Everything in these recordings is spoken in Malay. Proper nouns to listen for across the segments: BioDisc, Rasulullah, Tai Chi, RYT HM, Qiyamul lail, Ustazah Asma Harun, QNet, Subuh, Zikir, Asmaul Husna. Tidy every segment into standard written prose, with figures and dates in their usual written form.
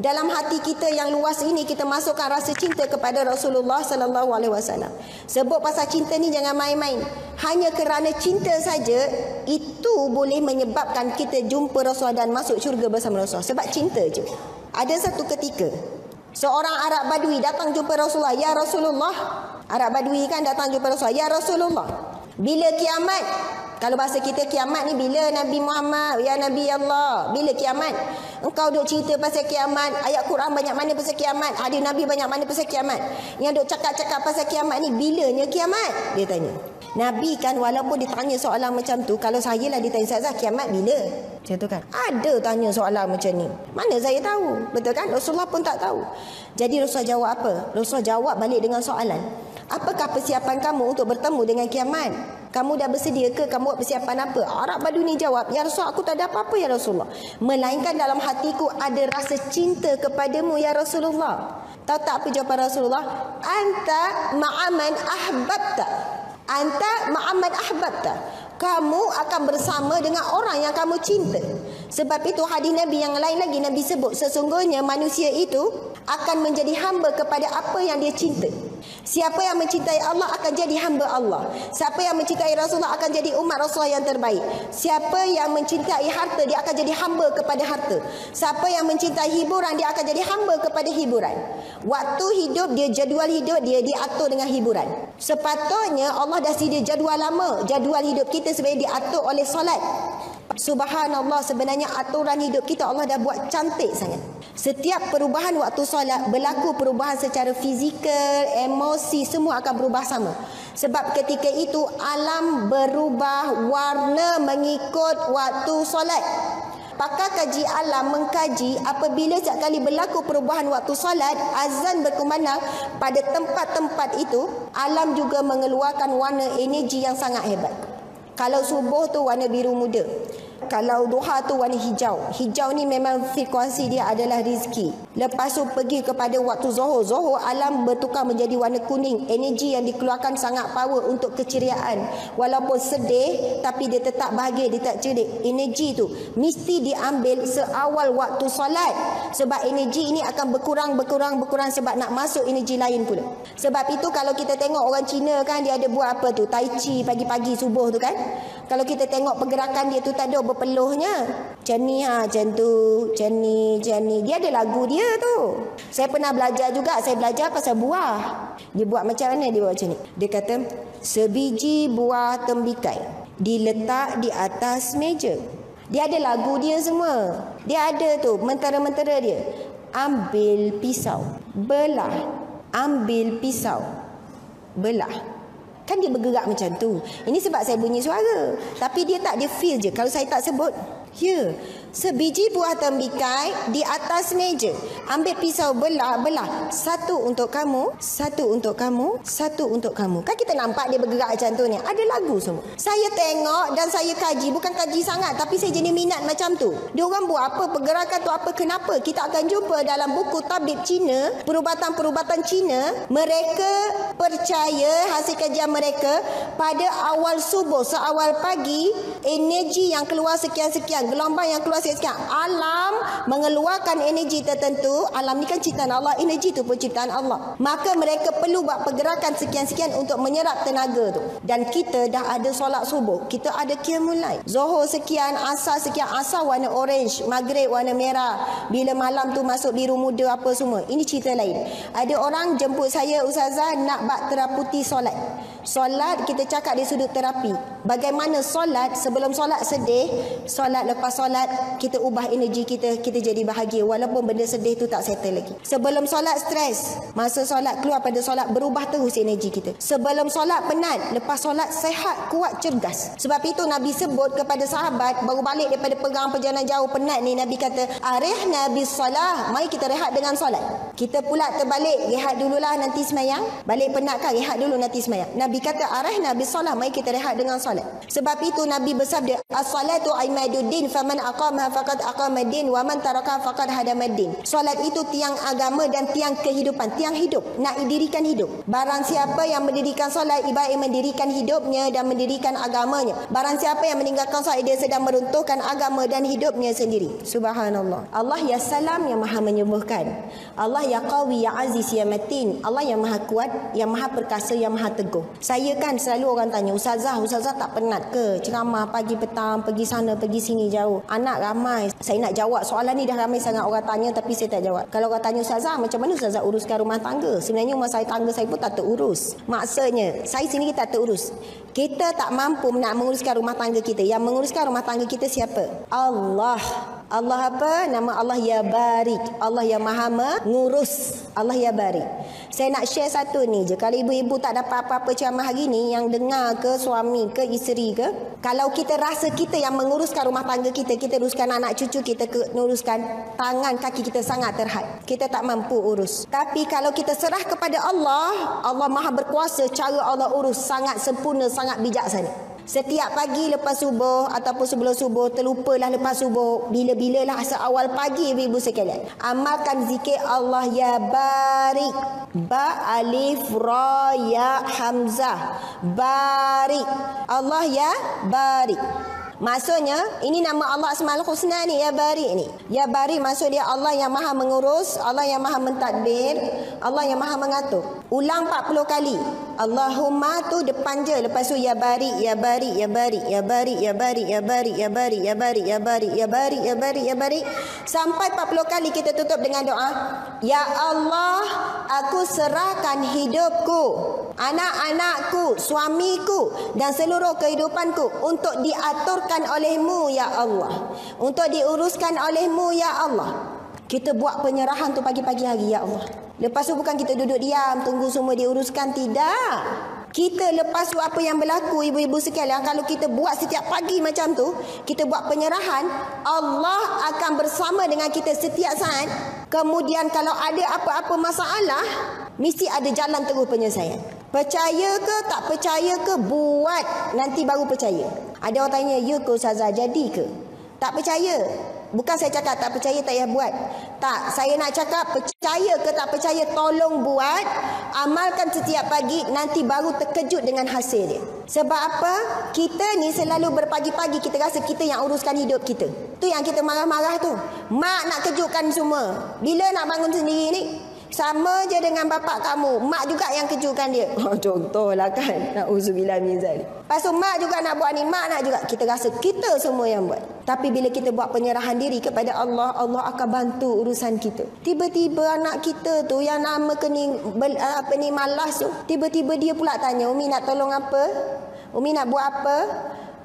Dalam hati kita yang luas ini kita masukkan rasa cinta kepada Rasulullah sallallahu alaihi wasallam. Sebut pasal cinta ni jangan main-main. Hanya kerana cinta saja itu boleh menyebabkan kita jumpa Rasulullah dan masuk syurga bersama Rasulullah sebab cinta je. Ada satu ketika seorang Arab Badui datang jumpa Rasulullah, "Ya Rasulullah." Arab Badui kan datang jumpa Rasulullah, "Ya Rasulullah, bila kiamat?" Kalau bahasa kita kiamat ni bila Nabi Muhammad, ya Nabi Allah, bila kiamat? Engkau duk cerita pasal kiamat, ayat Quran banyak mana pasal kiamat, hadis Nabi banyak mana pasal kiamat. Yang duk cakap-cakap pasal kiamat ni bilanya kiamat? Dia tanya. Nabi kan walaupun ditanya soalan macam tu, kalau saya lah ditanya, "Ustazah, kiamat bila?" Macam tu kan? Ada tanya soalan macam ni. Mana saya tahu? Betul kan? Rasulullah pun tak tahu. Jadi Rasulullah jawab apa? Rasulullah jawab balik dengan soalan. Apakah persiapan kamu untuk bertemu dengan kiamat? Kamu dah bersedia ke? Kamu buat persiapan apa? Arab Badui ni jawab, "Ya Rasulullah, aku tak ada apa-apa ya Rasulullah. Melainkan dalam hatiku ada rasa cinta kepadamu ya Rasulullah." Tahu tak apa jawapan Rasulullah? "Anta ma'aman ahbabta." Anta ma'aman ahbabta. Kamu akan bersama dengan orang yang kamu cinta. Sebab itu hadis Nabi yang lain lagi Nabi sebut, sesungguhnya manusia itu akan menjadi hamba kepada apa yang dia cinta. Siapa yang mencintai Allah akan jadi hamba Allah. Siapa yang mencintai Rasulullah akan jadi umat Rasulullah yang terbaik. Siapa yang mencintai harta, dia akan jadi hamba kepada harta. Siapa yang mencintai hiburan, dia akan jadi hamba kepada hiburan. Waktu hidup dia, jadual hidup dia diatur dengan hiburan. Sepatutnya Allah dah sedia jadual lama. Jadual hidup kita sebenarnya diatur oleh solat. Subhanallah, sebenarnya aturan hidup kita Allah dah buat cantik sangat. Setiap perubahan waktu solat berlaku perubahan secara fizikal, emosi, semua akan berubah sama. Sebab ketika itu alam berubah warna mengikut waktu solat. Pakar kaji alam mengkaji apabila setiap kali berlaku perubahan waktu solat, azan berkumandang pada tempat-tempat itu, alam juga mengeluarkan warna energi yang sangat hebat. Kalau subuh tu warna biru muda. Kalau duha tu warna hijau. Hijau ni memang frekuensi dia adalah rezeki. Lepas tu pergi kepada waktu zuhur. Zuhur alam bertukar menjadi warna kuning. Energi yang dikeluarkan sangat power untuk keceriaan. Walaupun sedih tapi dia tetap bahagia, dia tak cerik. Energi tu mesti diambil seawal waktu solat. Sebab energi ini akan berkurang sebab nak masuk energi lain pula. Sebab itu kalau kita tengok orang Cina kan dia ada buat apa tu? Tai Chi pagi-pagi subuh tu kan. Kalau kita tengok pergerakan dia tu tak ada berpeluhnya. Macam ni ha, macam tu, macam ni. Dia ada lagu dia tu. Saya pernah belajar juga, saya belajar pasal buah. Dia buat macam mana? Dia buat macam ni. Dia kata, "Sebiji buah tembikai diletak di atas meja." Dia ada lagu dia semua. Dia ada tu, mentera-mentera dia. "Ambil pisau, belah. Ambil pisau, belah." Kan dia bergerak macam tu. Ini sebab saya bunyi suara. Tapi dia tak, dia feel je. Kalau saya tak sebut, ya. "Sebiji buah tembikai di atas meja. Ambil pisau, belah. Satu untuk kamu, satu untuk kamu, satu untuk kamu." Kan kita nampak dia bergerak macam tu ni. Ada lagu semua. Saya tengok dan saya kaji. Bukan kaji sangat, tapi saya jenis minat macam tu. Diorang buat apa, pergerakan tu apa, kenapa? Kita akan jumpa dalam buku tabib Cina, perubatan-perubatan Cina. Mereka percaya hasil kajian mereka, pada awal subuh, seawal pagi, energi yang keluar sekian-sekian, gelombang yang keluar sekian. Alam mengeluarkan energi tertentu. Alam ni kan ciptaan Allah. Energi tu pun ciptaan Allah. Maka mereka perlu buat pergerakan sekian-sekian untuk menyerap tenaga tu. Dan kita dah ada solat subuh. Kita ada qiyamul lail. Zuhur sekian, asar sekian. Asar warna orange, maghrib warna merah. Bila malam tu masuk biru muda apa semua. Ini cerita lain. Ada orang jemput saya, "Ustazah, nak buat teraputi solat." Solat kita cakap di sudut terapi. Bagaimana solat sebelum solat sedih, solat lepas solat kita ubah energi kita, kita jadi bahagia walaupun benda sedih tu tak settle lagi. Sebelum solat stres, masa solat keluar pada solat berubah terus energi kita. Sebelum solat penat, lepas solat sehat, kuat, cergas. Sebab itu Nabi sebut kepada sahabat baru balik daripada pegang perjalanan jauh penat ni, Nabi kata, "Arihna bis solah." Mari kita rehat dengan solat. Kita pula terbalik, rehat dululah nanti semayang. Balik penat kan, rehat dulu nanti semayang. Nabi kata arahna bisolah, mari kita rehat dengan solat. Sebab itu Nabi bersabda, as-salatu imaduddin faman aqama faqad aqamaddin wa man taraka faqad hadamaddin. Solat itu tiang agama dan tiang kehidupan, tiang hidup, nak didirikan hidup. Barang siapa yang mendirikan solat, ibarat mendirikan hidupnya dan mendirikan agamanya. Barang siapa yang meninggalkan solat, dia sedang meruntuhkan agama dan hidupnya sendiri. Subhanallah. Allah ya salam yang maha menyembuhkan. Allah ya qawi ya aziz ya matin. Allah yang maha kuat, yang maha perkasa, yang maha teguh. Saya kan selalu orang tanya, Ustazah tak penat ke ceramah pagi petang, pergi sana pergi sini jauh? Anak ramai. Saya nak jawab soalan ni, dah ramai sangat orang tanya tapi saya tak jawab. Kalau orang tanya Ustazah macam mana Ustazah uruskan rumah tangga, sebenarnya rumah saya tangga saya pun tak terurus. Maksudnya saya sini tak terurus. Kita tak mampu nak menguruskan rumah tangga kita. Yang menguruskan rumah tangga kita siapa? Allah. Allah apa? Nama Allah ya barik. Allah yang maha mengurus. Allah ya barik. Saya nak share satu ni je. Kalau ibu-ibu tak dapat apa-apa ceramah hari ni, yang dengar ke suami ke isteri ke, kalau kita rasa kita yang menguruskan rumah tangga kita, kita uruskan anak cucu kita, uruskan tangan kaki kita sangat terhad. Kita tak mampu urus. Tapi kalau kita serah kepada Allah, Allah maha berkuasa. Cara Allah urus sangat sempurna, sangat bijaksana. Setiap pagi lepas subuh ataupun sebelum subuh, terlupalah lepas subuh, bila-bilalah asal awal pagi, ibu-ibu sekalian. Amalkan zikir Allah ya barik. Ba alif ra ya hamzah. Barik. Allah ya barik. Maksudnya ini nama Allah Asmaul Husna ni, ya barik ni. Ya barik maksud dia Allah yang maha mengurus, Allah yang maha mentadbir, Allah yang maha mengatur. Ulang 40 kali. Allahumma tu depan je, lepas tu ya barik, ya barik, ya barik, ya barik, ya barik, ya barik, ya barik, ya barik, ya barik, ya barik, ya barik, ya barik, sampai 40 kali. Kita tutup dengan doa, ya Allah, aku serahkan hidupku, anak-anakku, suamiku dan seluruh kehidupanku untuk diaturkan oleh-Mu ya Allah, untuk diuruskan oleh-Mu ya Allah. Kita buat penyerahan tu pagi-pagi hari ya Allah. Lepas tu bukan kita duduk diam tunggu semua diuruskan, tidak. Kita lepas tu apa yang berlaku ibu-ibu sekalian, kalau kita buat setiap pagi macam tu, kita buat penyerahan, Allah akan bersama dengan kita setiap saat. Kemudian kalau ada apa-apa masalah, mesti ada jalan terus penyelesaian. Percaya ke tak percaya ke, buat, nanti baru percaya. Ada orang tanya, ya ke Ustazah, jadi ke? Tak percaya. Bukan saya cakap tak percaya tak payah buat. Tak, saya nak cakap percaya ke tak percaya, tolong buat, amalkan setiap pagi, nanti baru terkejut dengan hasil dia. Sebab apa? Kita ni selalu berpagi-pagi kita rasa kita yang uruskan hidup kita. Tu yang kita marah-marah tu. Mak nak kejutkan semua. Bila nak bangun sendiri ni? Sama je dengan bapak kamu. Mak juga yang kejutkan dia. Oh, contohlah kan. Na'udzubillah min zalik. Lepas tu mak juga nak buat ni, mak nak juga. Kita rasa kita semua yang buat. Tapi bila kita buat penyerahan diri kepada Allah, Allah akan bantu urusan kita. Tiba-tiba anak kita tu yang nama kening apa ni malas tu, tiba-tiba dia pula tanya, Umi nak tolong apa? Umi nak buat apa?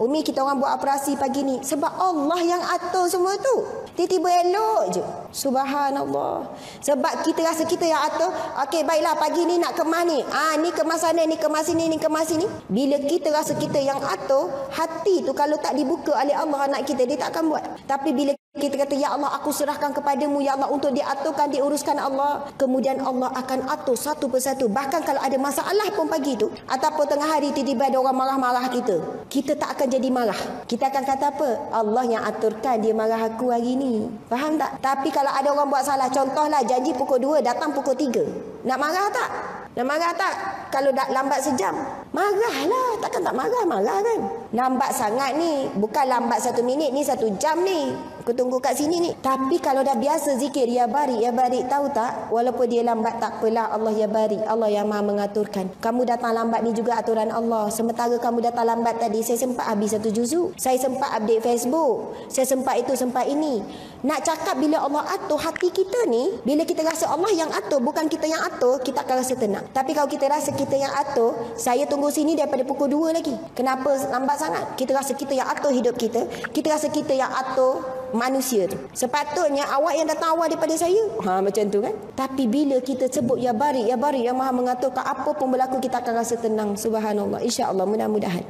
Umi kita orang buat operasi pagi ni. Sebab Allah yang atur semua tu. Tiba-tiba elok je. Subhanallah. Sebab kita rasa kita yang atur. Okey baiklah pagi ni nak kemas ni. Ah ni kemas sana, ni kemas sini, ni kemas sini. Bila kita rasa kita yang atur, hati tu kalau tak dibuka oleh Allah anak kita, dia tak akan buat. Tapi bila kita kata ya Allah aku serahkan kepadamu ya Allah untuk diaturkan, diuruskan Allah, kemudian Allah akan atur satu persatu. Bahkan kalau ada masalah pun pagi tu ataupun tengah hari, tiba-tiba ada orang marah-marah kita, kita tak akan jadi marah. Kita akan kata apa? Allah yang aturkan, dia marah aku hari ni. Faham tak? Tapi kalau ada orang buat salah, contohlah janji pukul 2 datang pukul 3, nak marah tak? Nak marah tak? Kalau dah lambat sejam, marahlah. Takkan tak marah, marah kan? Lambat sangat ni. Bukan lambat 1 minit ni, 1 jam ni. Aku tunggu kat sini ni. Tapi kalau dah biasa zikir, ya barik, ya barik. Tahu tak? Walaupun dia lambat tak apalah. Allah ya barik. Allah yang maha mengaturkan. Kamu datang lambat ni juga aturan Allah. Sementara kamu datang lambat tadi, saya sempat habis 1 juzuk. Saya sempat update Facebook. Saya sempat itu, sempat ini. Nak cakap bila Allah atur hati kita ni, bila kita rasa Allah yang atur, bukan kita yang atur, kita akan rasa tenang. Tapi kalau kita rasa kita yang atur, saya tunggu sini daripada pukul 2 lagi, kenapa lambat sangat? Kita rasa kita yang atur hidup kita, kita rasa kita yang atur manusia tu. Sepatutnya awak yang datang awal daripada saya. Ha, macam tu kan? Tapi bila kita sebut ya barik, ya barik yang maha mengatur, apa pun berlaku kita akan rasa tenang. Subhanallah. InsyaAllah, mudah-mudahan.